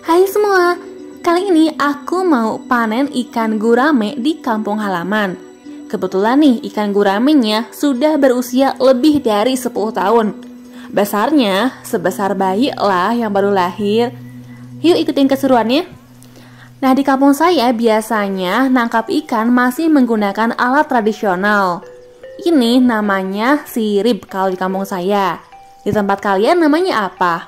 Hai semua, kali ini aku mau panen ikan gurame di kampung halaman. Kebetulan nih ikan guramenya sudah berusia lebih dari 10 tahun. Besarnya sebesar bayi lah yang baru lahir. Yuk ikutin keseruannya. Nah, di kampung saya biasanya nangkap ikan masih menggunakan alat tradisional. Ini namanya sirip kalau di kampung saya. Di tempat kalian namanya apa?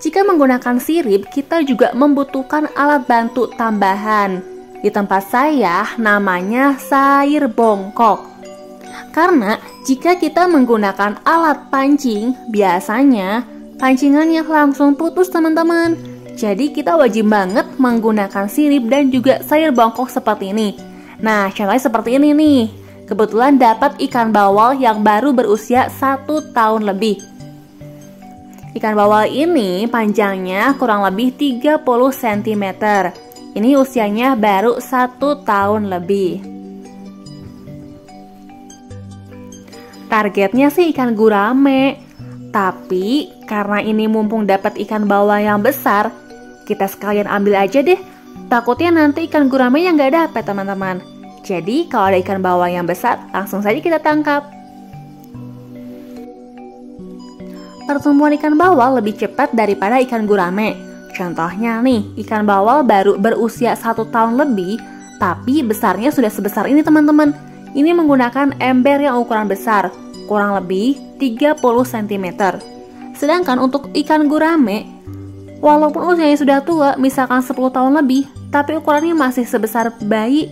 Jika menggunakan sirip, kita juga membutuhkan alat bantu tambahan. Di tempat saya namanya sair bongkok. Karena jika kita menggunakan alat pancing, biasanya pancingannya langsung putus teman-teman. Jadi kita wajib banget menggunakan sirip dan juga sair bongkok seperti ini. Nah, caranya seperti ini nih. Kebetulan dapat ikan bawal yang baru berusia 1 tahun lebih. Ikan bawal ini panjangnya kurang lebih 30 cm. Ini usianya baru 1 tahun lebih. Targetnya sih ikan gurame. Tapi karena ini mumpung dapat ikan bawal yang besar, kita sekalian ambil aja deh. Takutnya nanti ikan gurame yang nggak dapat teman-teman. Jadi kalau ada ikan bawal yang besar, langsung saja kita tangkap. Pertumbuhan ikan bawal lebih cepat daripada ikan gurame. Contohnya nih, ikan bawal baru berusia 1 tahun lebih, tapi besarnya sudah sebesar ini teman-teman. Ini menggunakan ember yang ukuran besar, kurang lebih 30 cm. Sedangkan untuk ikan gurame, walaupun usianya sudah tua, misalkan 10 tahun lebih, tapi ukurannya masih sebesar bayi.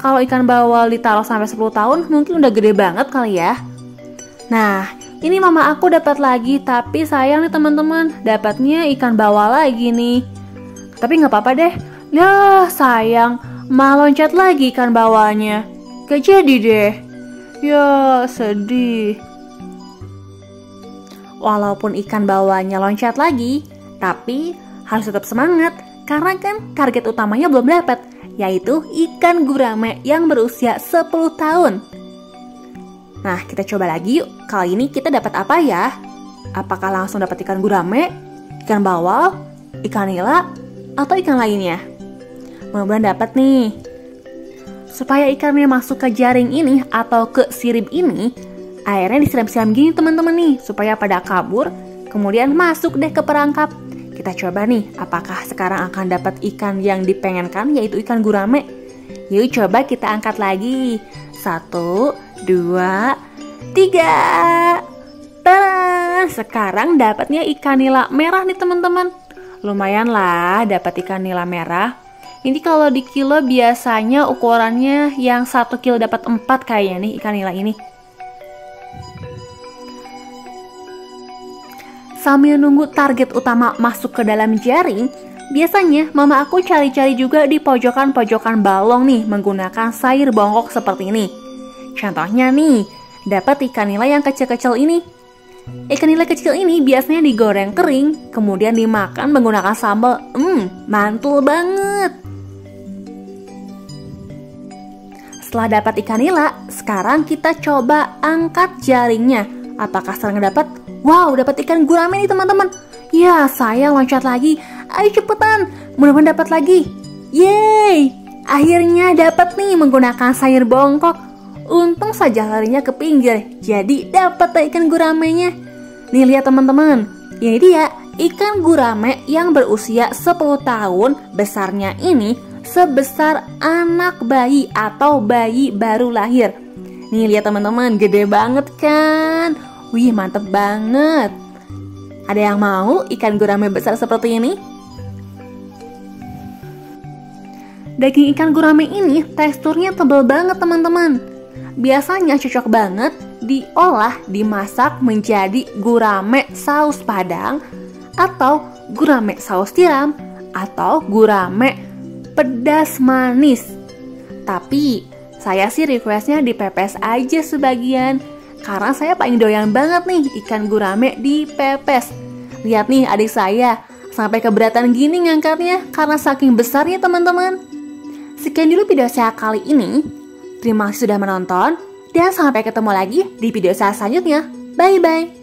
Kalau ikan bawal ditaruh sampai 10 tahun, mungkin udah gede banget kali ya. Nah, ini mama aku dapat lagi, tapi sayang nih teman-teman, dapatnya ikan bawal lagi nih. Tapi nggak apa-apa deh, ya sayang, malah loncat lagi ikan bawalnya. Gak jadi deh, ya sedih. Walaupun ikan bawalnya loncat lagi, tapi harus tetap semangat, karena kan target utamanya belum dapat, yaitu ikan gurame yang berusia 10 tahun. Nah, kita coba lagi yuk. Kali ini kita dapat apa ya? Apakah langsung dapat ikan gurame, ikan bawal, ikan nila, atau ikan lainnya? Mudah-mudahan dapat nih. Supaya ikannya masuk ke jaring ini atau ke sirip ini, airnya disiram-siram gini teman-teman nih, supaya pada kabur, kemudian masuk deh ke perangkap. Kita coba nih, apakah sekarang akan dapat ikan yang dipengenkan, yaitu ikan gurame? Yuk coba kita angkat lagi. 1, 2, 3. Tadaan! Sekarang dapatnya ikan nila merah nih teman-teman. Lumayan lah dapat ikan nila merah. Ini kalau di kilo biasanya ukurannya yang 1 kilo dapat 4 kayaknya nih ikan nila ini. Sambil nunggu target utama masuk ke dalam jaring, biasanya mama aku cari-cari juga di pojokan-pojokan balong nih menggunakan sair bongkok seperti ini. Contohnya nih, dapat ikan nila yang kecil-kecil ini. Ikan nila kecil ini biasanya digoreng kering, kemudian dimakan menggunakan sambal. Mantul banget. Setelah dapat ikan nila, sekarang kita coba angkat jaringnya. Apakah sekarang dapat? Wow, dapat ikan gurame nih teman-teman. Ya, saya loncat lagi. Ayo cepetan, mudah-mudahan dapat lagi. Yeay, akhirnya dapat nih menggunakan sair bongkok. Untung saja larinya ke pinggir, jadi dapat ikan guramenya. Nih lihat teman-teman, ini dia ikan gurame yang berusia 10 tahun. Besarnya ini sebesar anak bayi atau bayi baru lahir. Nih lihat teman-teman, gede banget kan? Wih, mantep banget. Ada yang mau ikan gurame besar seperti ini? Daging ikan gurame ini teksturnya tebal banget teman-teman. Biasanya cocok banget diolah, dimasak menjadi gurame saus padang, atau gurame saus tiram, atau gurame pedas manis. Tapi saya sih requestnya dipepes aja sebagian, karena saya paling doyan banget nih ikan gurame dipepes. Lihat nih adik saya, sampai keberatan gini ngangkatnya karena saking besarnya teman-teman. Sekian dulu video saya kali ini. Terima kasih sudah menonton. Dan sampai ketemu lagi di video saya selanjutnya. Bye-bye.